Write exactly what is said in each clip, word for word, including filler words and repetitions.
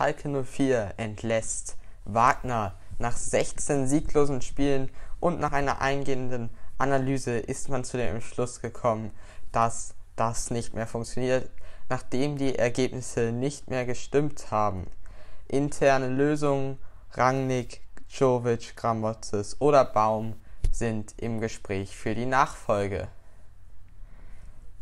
Schalke null vier entlässt Wagner. Nach sechzehn sieglosen Spielen und nach einer eingehenden Analyse ist man zu dem Schluss gekommen, dass das nicht mehr funktioniert, nachdem die Ergebnisse nicht mehr gestimmt haben. Interne Lösungen, Rangnick, Jovic, Gramotzes oder Baum sind im Gespräch für die Nachfolge.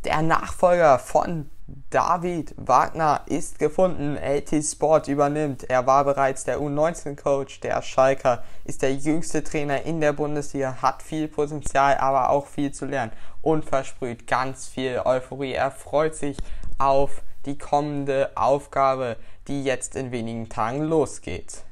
Der Nachfolger von David Wagner ist gefunden, L T Sport übernimmt. Er war bereits der U neunzehn Coach der Schalker, ist der jüngste Trainer in der Bundesliga, hat viel Potenzial, aber auch viel zu lernen und versprüht ganz viel Euphorie. Er freut sich auf die kommende Aufgabe, die jetzt in wenigen Tagen losgeht.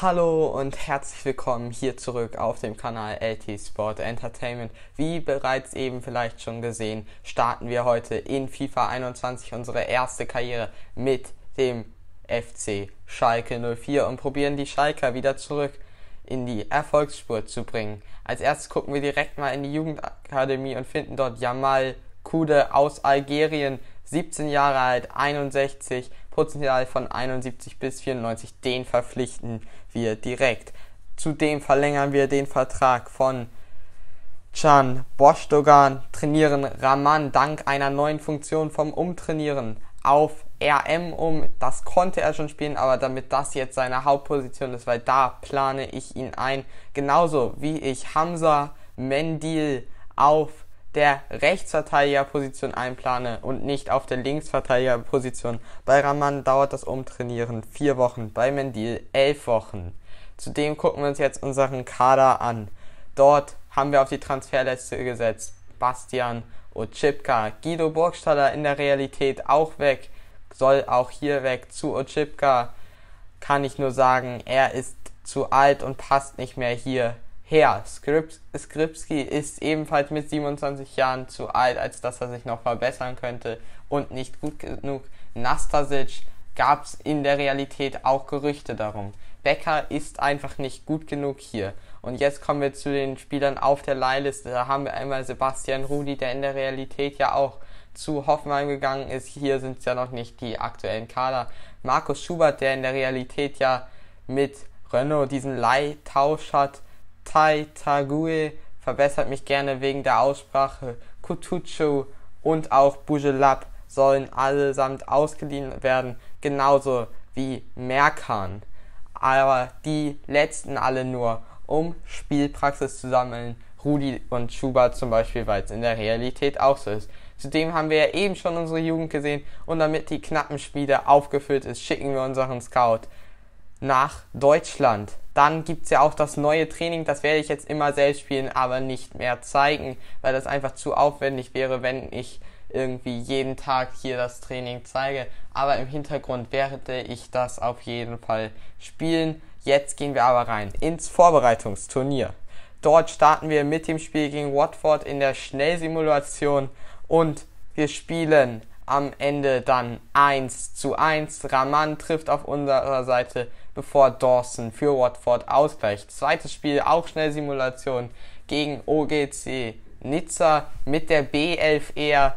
Hallo und herzlich willkommen hier zurück auf dem Kanal L T Sport Entertainment. Wie bereits eben vielleicht schon gesehen, starten wir heute in FIFA einundzwanzig unsere erste Karriere mit dem F C Schalke null vier und probieren die Schalker wieder zurück in die Erfolgsspur zu bringen. Als erstes gucken wir direkt mal in die Jugendakademie und finden dort Jamal Kude aus Algerien, siebzehn Jahre alt, einundsechzig, Potenzial von einundsiebzig bis vierundneunzig, den verpflichten wir direkt. Zudem verlängern wir den Vertrag von Can Bostogan, trainieren Raman dank einer neuen Funktion vom Umtrainieren auf R M um. Das konnte er schon spielen, aber damit das jetzt seine Hauptposition ist, weil da plane ich ihn ein. Genauso wie ich Hamza Mendil auf der Rechtsverteidigerposition einplane und nicht auf der Linksverteidigerposition. Bei Rahman dauert das Umtrainieren vier Wochen, bei Mendil elf Wochen. Zudem gucken wir uns jetzt unseren Kader an. Dort haben wir auf die Transferliste gesetzt Bastian Oczipka, Guido Burgstaller in der Realität auch weg, soll auch hier weg. Zu Oczipka kann ich nur sagen, er ist zu alt und passt nicht mehr hier her. Skrips Skripski ist ebenfalls mit siebenundzwanzig Jahren zu alt, als dass er sich noch verbessern könnte und nicht gut genug. Nastasic gab es in der Realität auch Gerüchte darum. Becker ist einfach nicht gut genug hier. Und jetzt kommen wir zu den Spielern auf der Leihliste. Da haben wir einmal Sebastian Rudi, der in der Realität ja auch zu Hoffenheim gegangen ist. Hier sind es ja noch nicht die aktuellen Kader. Markus Schubert, der in der Realität ja mit Renault diesen Leihtausch hat. Tai Tague, verbessert mich gerne wegen der Aussprache, Kutuchu und auch Bujelab sollen allesamt ausgeliehen werden, genauso wie Merkan. Aber die letzten alle nur, um Spielpraxis zu sammeln, Rudi und Schubert zum Beispiel, weil es in der Realität auch so ist. Zudem haben wir ja eben schon unsere Jugend gesehen und damit die knappen Spiele aufgefüllt ist, schicken wir unseren Scout nach Deutschland. Dann gibt es ja auch das neue Training, das werde ich jetzt immer selbst spielen, aber nicht mehr zeigen, weil das einfach zu aufwendig wäre, wenn ich irgendwie jeden Tag hier das Training zeige. Aber im Hintergrund werde ich das auf jeden Fall spielen. Jetzt gehen wir aber rein ins Vorbereitungsturnier. Dort starten wir mit dem Spiel gegen Watford in der Schnellsimulation und wir spielen am Ende dann eins zu eins. Rahman trifft auf unserer Seite, bevor Dawson für Watford ausgleicht. Zweites Spiel, auch Schnellsimulation gegen O G C Nizza. Mit der B elf R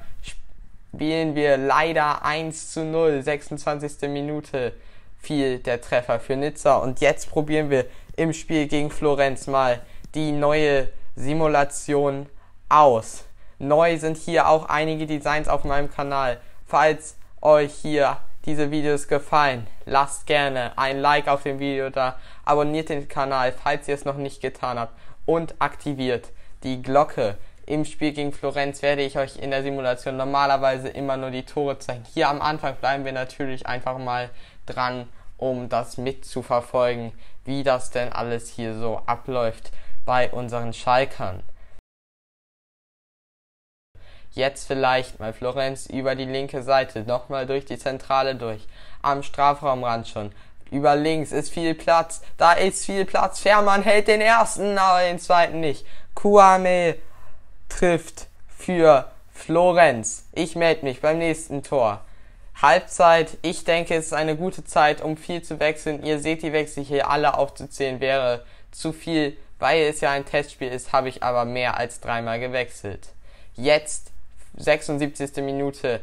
spielen wir leider eins zu null. sechsundzwanzigste Minute fiel der Treffer für Nizza. Und jetzt probieren wir im Spiel gegen Florenz mal die neue Simulation aus. Neu sind hier auch einige Designs auf meinem Kanal. Falls euch hier diese Videos gefallen, lasst gerne ein Like auf dem Video da, abonniert den Kanal, falls ihr es noch nicht getan habt und aktiviert die Glocke. Im Spiel gegen Florenz werde ich euch in der Simulation normalerweise immer nur die Tore zeigen. Hier am Anfang bleiben wir natürlich einfach mal dran, um das mitzuverfolgen, wie das denn alles hier so abläuft bei unseren Schalkern. Jetzt vielleicht mal Florenz über die linke Seite, nochmal durch die Zentrale durch, am Strafraumrand schon, über links ist viel Platz, da ist viel Platz, Fährmann hält den ersten, aber den zweiten nicht, Kuame trifft für Florenz, ich melde mich beim nächsten Tor. Halbzeit, ich denke, es ist eine gute Zeit, um viel zu wechseln. Ihr seht, die Wechsel hier alle aufzuzählen wäre zu viel, weil es ja ein Testspiel ist, habe ich aber mehr als dreimal gewechselt. Jetzt, sechsundsiebzigste Minute,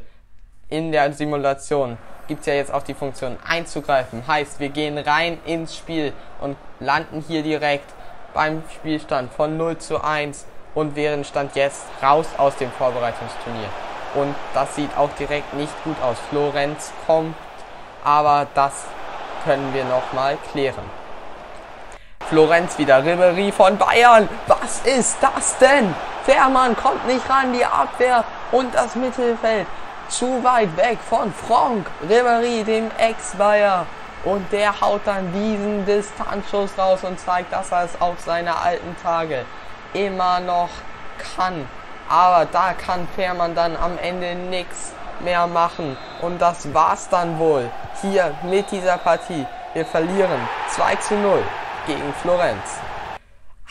in der Simulation gibt es ja jetzt auch die Funktion einzugreifen. Heißt, wir gehen rein ins Spiel und landen hier direkt beim Spielstand von null zu eins und wären Stand jetzt raus aus dem Vorbereitungsturnier. Und das sieht auch direkt nicht gut aus. Florenz kommt, aber das können wir nochmal klären. Florenz wieder, Ribery von Bayern. Was ist das denn? Fährmann kommt nicht ran, die Abwehr und das Mittelfeld. Zu weit weg von Franck Ribery, dem Ex-Bayer. Und der haut dann diesen Distanzschuss raus und zeigt, dass er es auf seine alten Tage immer noch kann. Aber da kann Pehmann dann am Ende nichts mehr machen. Und das war's dann wohl hier mit dieser Partie. Wir verlieren zwei zu null gegen Florenz.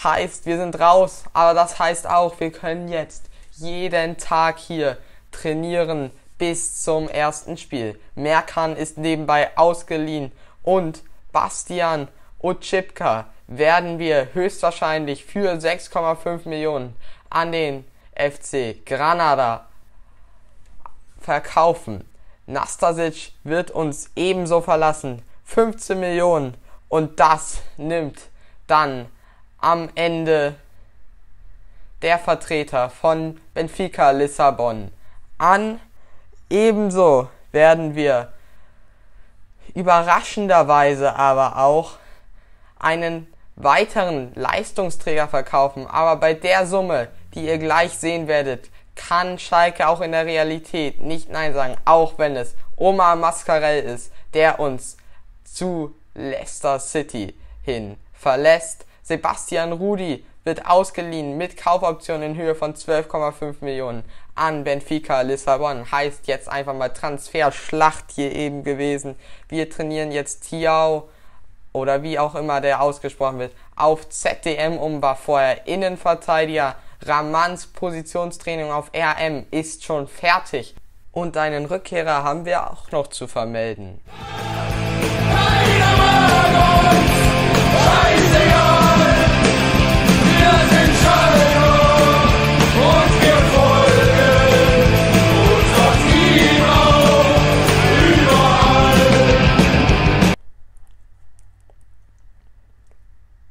Heißt, wir sind raus. Aber das heißt auch, wir können jetzt jeden Tag hier trainieren bis zum ersten Spiel. Merkan ist nebenbei ausgeliehen. Und Bastian Oczipka werden wir höchstwahrscheinlich für sechs Komma fünf Millionen an den F C Granada verkaufen. Nastasic wird uns ebenso verlassen. fünfzehn Millionen und das nimmt dann am Ende der Vertreter von Benfica Lissabon an. Ebenso werden wir überraschenderweise aber auch einen weiteren Leistungsträger verkaufen, aber bei der Summe, die ihr gleich sehen werdet, kann Schalke auch in der Realität nicht Nein sagen, auch wenn es Omar Mascarell ist, der uns zu Leicester City hin verlässt. Sebastian Rudi wird ausgeliehen mit Kaufoption in Höhe von zwölf Komma fünf Millionen an Benfica Lissabon. Heißt jetzt einfach mal Transferschlacht hier eben gewesen. Wir trainieren jetzt Tiao oder wie auch immer der ausgesprochen wird, auf Z D M um, war vorher Innenverteidiger. Ramans Positionstraining auf R M ist schon fertig. Und einen Rückkehrer haben wir auch noch zu vermelden.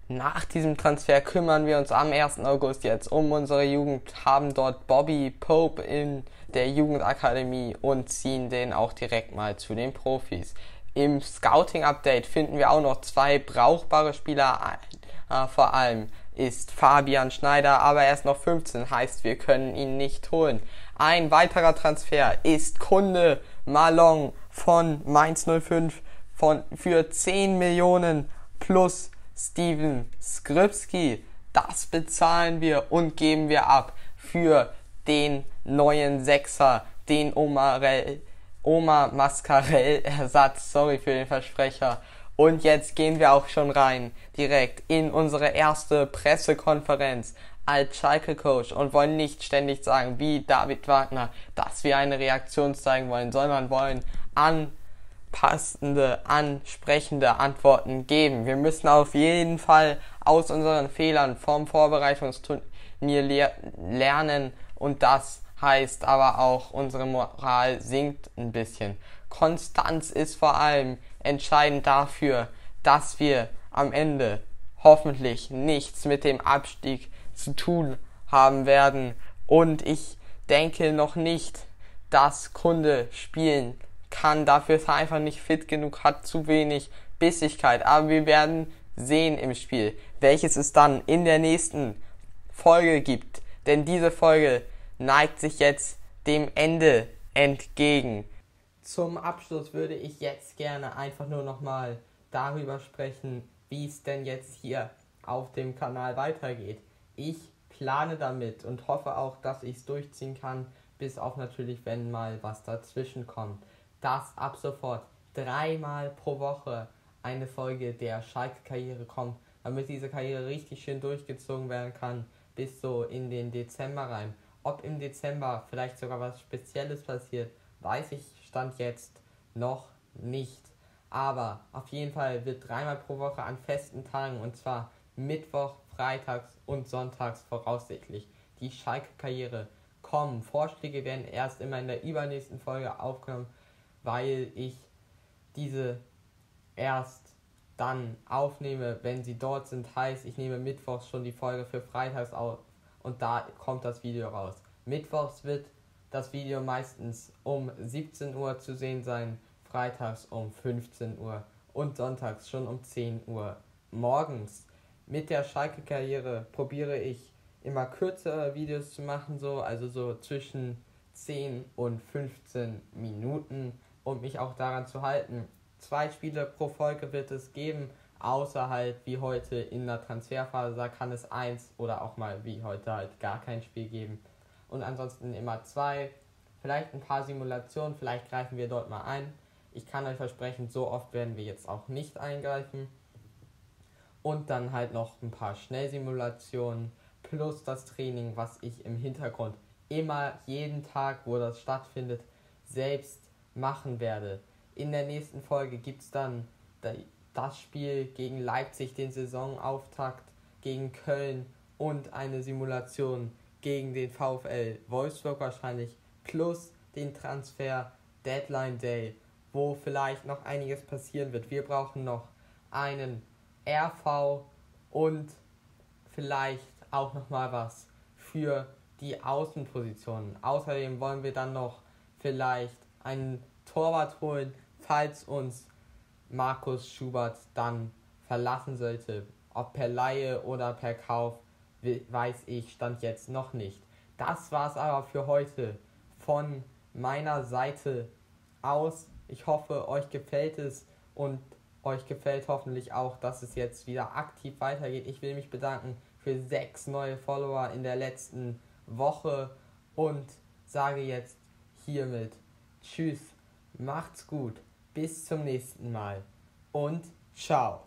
Nach diesem Transfer kümmern wir uns am ersten August jetzt um unsere Jugend, haben dort Bobby Pope in der Jugendakademie und ziehen den auch direkt mal zu den Profis. Im Scouting-Update finden wir auch noch zwei brauchbare Spieler, äh, vor allem ist Fabian Schneider, aber erst noch fünfzehn, heißt wir können ihn nicht holen. Ein weiterer Transfer ist Kunde Malong von Mainz null fünf von, für zehn Millionen plus Steven Skripski, das bezahlen wir und geben wir ab für den neuen Sechser, den Omar, Omar Mascarell-Ersatz, sorry für den Versprecher. Und jetzt gehen wir auch schon rein, direkt in unsere erste Pressekonferenz als Schalke-Coach und wollen nicht ständig sagen, wie David Wagner, dass wir eine Reaktion zeigen wollen, sondern wollen an passende, ansprechende Antworten geben. Wir müssen auf jeden Fall aus unseren Fehlern vom Vorbereitungsturnier le lernen und das heißt aber auch, unsere Moral sinkt ein bisschen. Konstanz ist vor allem entscheidend dafür, dass wir am Ende hoffentlich nichts mit dem Abstieg zu tun haben werden und ich denke noch nicht, dass Kunde spielen kann, dafür ist er einfach nicht fit genug, hat zu wenig Bissigkeit, aber wir werden sehen im Spiel, welches es dann in der nächsten Folge gibt, denn diese Folge neigt sich jetzt dem Ende entgegen. Zum Abschluss würde ich jetzt gerne einfach nur nochmal darüber sprechen, wie es denn jetzt hier auf dem Kanal weitergeht. Ich plane damit und hoffe auch, dass ich es durchziehen kann, bis auch natürlich, wenn mal was dazwischen kommt, dass ab sofort dreimal pro Woche eine Folge der Schalke-Karriere kommt, damit diese Karriere richtig schön durchgezogen werden kann, bis so in den Dezember rein. Ob im Dezember vielleicht sogar was Spezielles passiert, weiß ich Stand jetzt noch nicht. Aber auf jeden Fall wird dreimal pro Woche an festen Tagen, und zwar Mittwoch, Freitags und Sonntags voraussichtlich, die Schalke-Karriere kommen. Vorschläge werden erst immer in der übernächsten Folge aufgenommen, weil ich diese erst dann aufnehme, wenn sie dort sind. Heißt, ich nehme mittwochs schon die Folge für freitags auf und da kommt das Video raus. Mittwochs wird das Video meistens um siebzehn Uhr zu sehen sein, freitags um fünfzehn Uhr und sonntags schon um zehn Uhr morgens. Mit der Schalke-Karriere probiere ich immer kürzere Videos zu machen, so also so zwischen zehn und fünfzehn Minuten, um mich auch daran zu halten. Zwei Spiele pro Folge wird es geben, außer halt wie heute in der Transferphase, da kann es eins oder auch mal wie heute halt gar kein Spiel geben. Und ansonsten immer zwei, vielleicht ein paar Simulationen, vielleicht greifen wir dort mal ein. Ich kann euch versprechen, so oft werden wir jetzt auch nicht eingreifen. Und dann halt noch ein paar Schnellsimulationen plus das Training, was ich im Hintergrund immer jeden Tag, wo das stattfindet, selbst machen werde. In der nächsten Folge gibt es dann das Spiel gegen Leipzig, den Saisonauftakt gegen Köln und eine Simulation gegen den VfL Wolfsburg wahrscheinlich, plus den Transfer Deadline Day, wo vielleicht noch einiges passieren wird. Wir brauchen noch einen R V und vielleicht auch nochmal was für die Außenpositionen. Außerdem wollen wir dann noch vielleicht einen Torwart holen, falls uns Markus Schubert dann verlassen sollte. Ob per Leihe oder per Kauf, weiß ich Stand jetzt noch nicht. Das war's aber für heute von meiner Seite aus. Ich hoffe, euch gefällt es und euch gefällt hoffentlich auch, dass es jetzt wieder aktiv weitergeht. Ich will mich bedanken für sechs neue Follower in der letzten Woche und sage jetzt hiermit Tschüss, macht's gut, bis zum nächsten Mal und ciao.